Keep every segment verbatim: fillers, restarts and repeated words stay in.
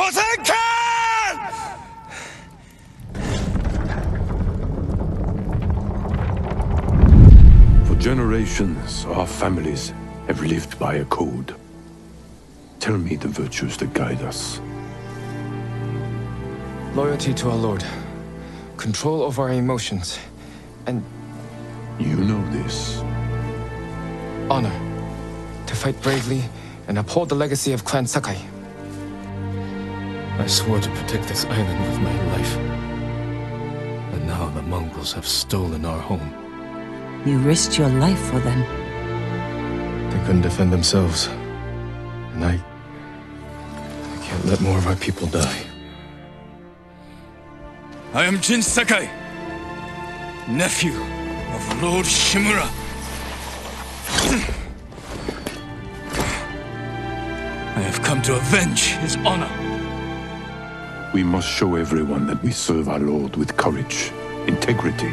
Cousin Khan! For generations, our families have lived by a code. Tell me the virtues that guide us. Loyalty to our Lord. Control over our emotions. And... You know this. Honor. To fight bravely and uphold the legacy of Clan Sakai. I swore to protect this island with my life. And now the Mongols have stolen our home. You risked your life for them. They couldn't defend themselves. And I... I can't let more of our people die. I am Jin Sakai, nephew of Lord Shimura. I have come to avenge his honor. We must show everyone that we serve our Lord with courage, integrity,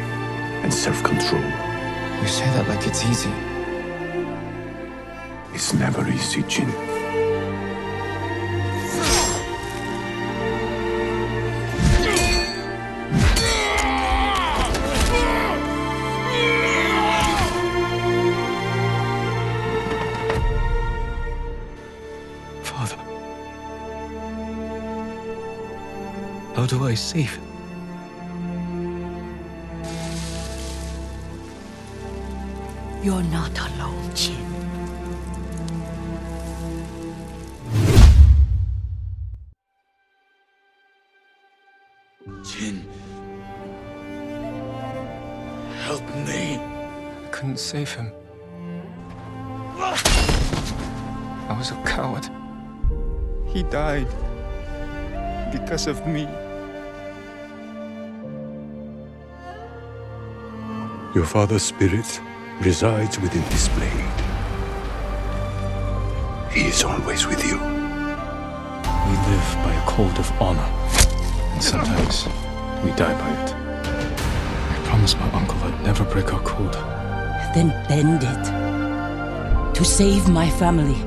and self-control. You say that like it's easy. It's never easy, Jin. How do I save? You're not alone, Jin. Jin... Help me. I couldn't save him. I was a coward. He died... because of me. Your father's spirit resides within this blade. He is always with you. We live by a code of honor, and sometimes we die by it. I promised my uncle I'd never break our code. Then bend it, to save my family,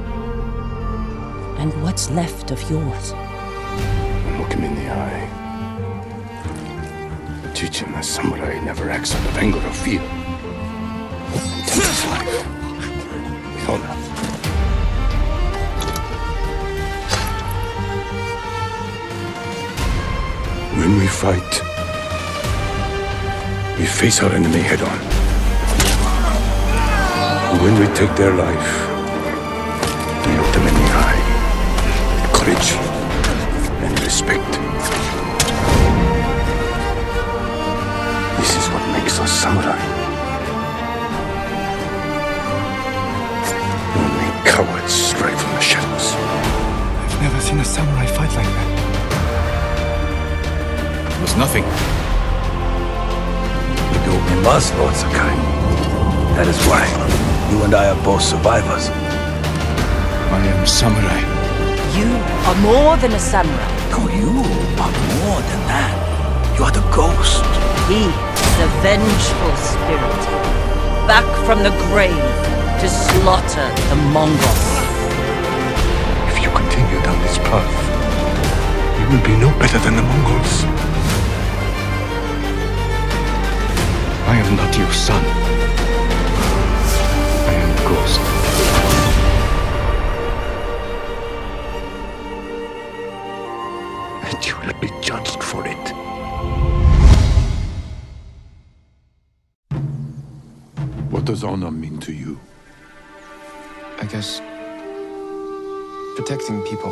and what's left of yours. Look him in the eye. Teach him that samurai never acts out of anger or fear. And take his life with honor. When we fight, we face our enemy head on. And when we take their life, we look them in the eye with courage and respect. This is what makes us samurai. Only cowards strike from the shadows. I've never seen a samurai fight like that. It was nothing. You do we must, Lord Sakai. That is why you and I are both survivors. I am samurai. You are more than a samurai. No, you are more than that. You are the ghost. He is a vengeful spirit, back from the grave to slaughter the Mongols. If you continue down this path, you will be no better than the Mongols. I am not your son. I am a ghost. And you will be judged for it. What does honor mean to you? I guess... protecting people.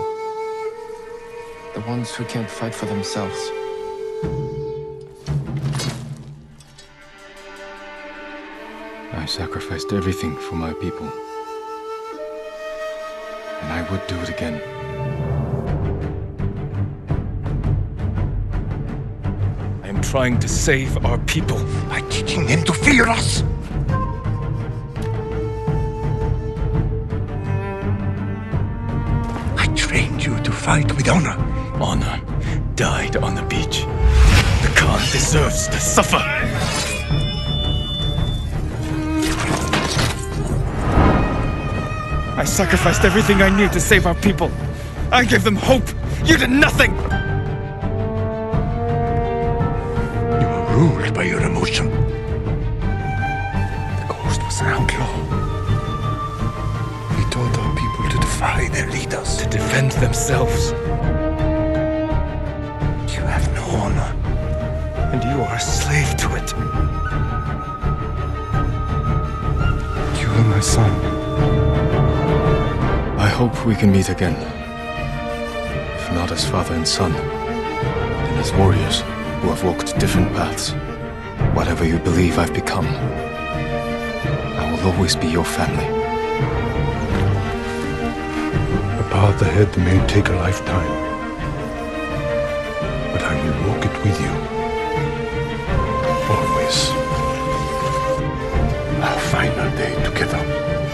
The ones who can't fight for themselves. I sacrificed everything for my people. And I would do it again. I am trying to save our people by teaching them to fear us! Fight with honor. Honor died on the beach. The Khan deserves to suffer. I sacrificed everything I knew to save our people. I gave them hope. You did nothing! You were ruled by your emotion. The Ghost was an outlaw. He told our people to defy their leaders. To defend themselves. You have no honor. And you are a slave to it. You are my son. I hope we can meet again. Not as father and son, and as warriors who have walked different paths. Whatever you believe I've become, I will always be your family. A path ahead may take a lifetime, but I will walk it with you. Always. Our final day together.